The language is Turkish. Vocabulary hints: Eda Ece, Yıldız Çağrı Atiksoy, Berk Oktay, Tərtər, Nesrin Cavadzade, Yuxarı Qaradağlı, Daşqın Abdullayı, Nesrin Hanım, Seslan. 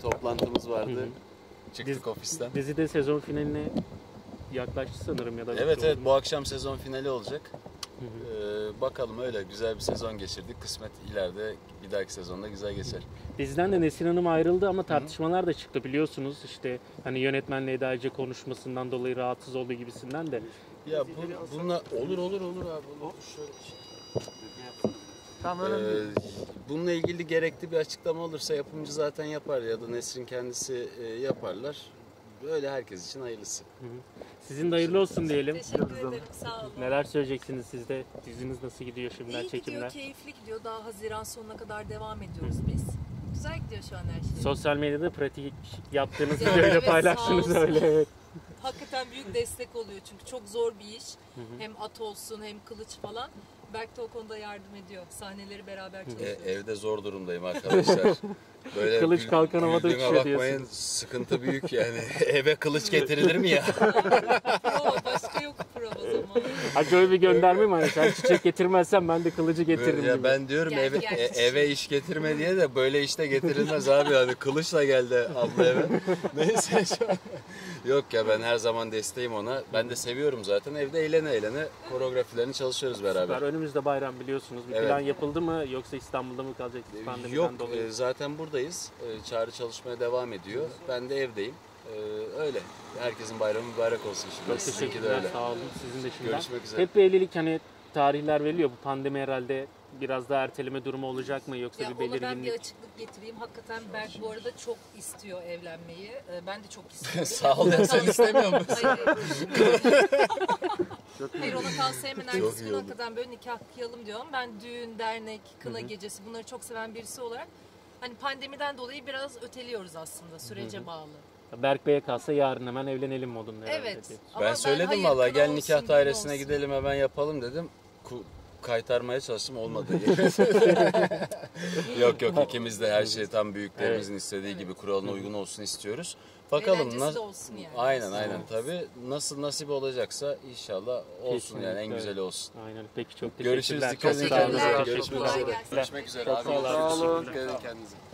toplantımız vardı. Çıktık ofisten. Dizide sezon finaline yaklaştı sanırım ya da. Evet bu akşam sezon finali olacak. Bakalım, öyle güzel bir sezon geçirdik. Kısmet ileride bir dahaki sezonda güzel geçer. Bizden de Nesrin Hanım ayrıldı ama tartışmalar da çıktı biliyorsunuz. İşte hani yönetmenle Eda Ece konuşmasından dolayı rahatsız olduğu gibisinden de. Ya bununla olur abi. Şöyle bir şey. Tamam. Bununla ilgili gerekli bir açıklama olursa yapımcı zaten yapar ya da Nesrin kendisi yaparlar. Böyle herkes için hayırlısı. Sizin de hayırlı olsun diyelim. Teşekkür ederim, sağ olun. Neler söyleyeceksiniz siz de? Diziniz nasıl gidiyor şimdiden, çekimler? İyi gidiyor, keyifli gidiyor. Daha Haziran sonuna kadar devam ediyoruz biz. Güzel gidiyor şu an her şey. Sosyal medyada pratik yaptığınızı böyle evet, paylaştınız öyle. Evet. Hakikaten büyük destek oluyor çünkü çok zor bir iş. Hem at olsun hem kılıç falan. Berk de o konuda yardım ediyor. Sahneleri beraber çalışıyoruz. Evde zor durumdayım arkadaşlar. Böyle kılıç kalkan havada uçuyor diyorsun. Sıkıntı büyük yani. Eve kılıç getirilir mi ya? Yok, başka yok prova zaman. Hadi öyle bir gönderme mi? Sen çiçek getirmezsen ben de kılıcı getiririm. Ya ben diyorum gel, eve iş getirme diye de böyle işte getirilmez abi. Hani kılıçla geldi abla eve. Neyse şu an. Yok ya, ben her zaman desteğim ona. Ben de seviyorum zaten. Evde eğlene koreografilerini çalışıyoruz beraber. Süper. Önümüzde bayram biliyorsunuz. Bir plan yapıldı mı yoksa İstanbul'da mı kalacaksınız pandemiden dolayı? Yok, zaten buradayız. Çağrı çalışmaya devam ediyor. Ben de evdeyim. Öyle. Herkesin bayramı mübarek olsun şimdi. Çok teşekkürler. Sağ olun. Sizin de şimdiden. Görüşmek üzere. Hep bir evlilik hani tarihler veriliyor. Bu pandemi herhalde biraz daha erteleme durumu olacak mı yoksa bir belirginlik? Ben bir açıklık getireyim. Hakikaten Berk bu arada çok istiyor evlenmeyi. Ben de çok istiyorum. Sağ ol ya, sen istemiyor musun? Hayır, ona kalsa hemen ertesi gün hakikaten böyle nikah kıyalım diyorum. Ben düğün, dernek, kına gecesi bunları çok seven birisi olarak hani pandemiden dolayı biraz öteliyoruz aslında, sürece bağlı. Berk Bey'e kalsa yarın hemen evlenelim modunda. Evet. Ben söyledim valla, gel nikah dairesine gidelim hemen yapalım dedim. Kaytarmaya çalıştım, olmadı. yok ikimiz de her şey tam büyüklerimizin istediği gibi kuralına uygun olsun istiyoruz. Bakalım nasıl olsun yani. Aynen tabii. Nasıl nasip olacaksa inşallah olsun. Kesinlikle. Yani en güzeli olsun. Aynen. Peki çok teşekkürler. Görüşürüz. Dikkat edin kendinize. Görüşmek üzere abi. Sağ olun. Dikkat edin kendinize.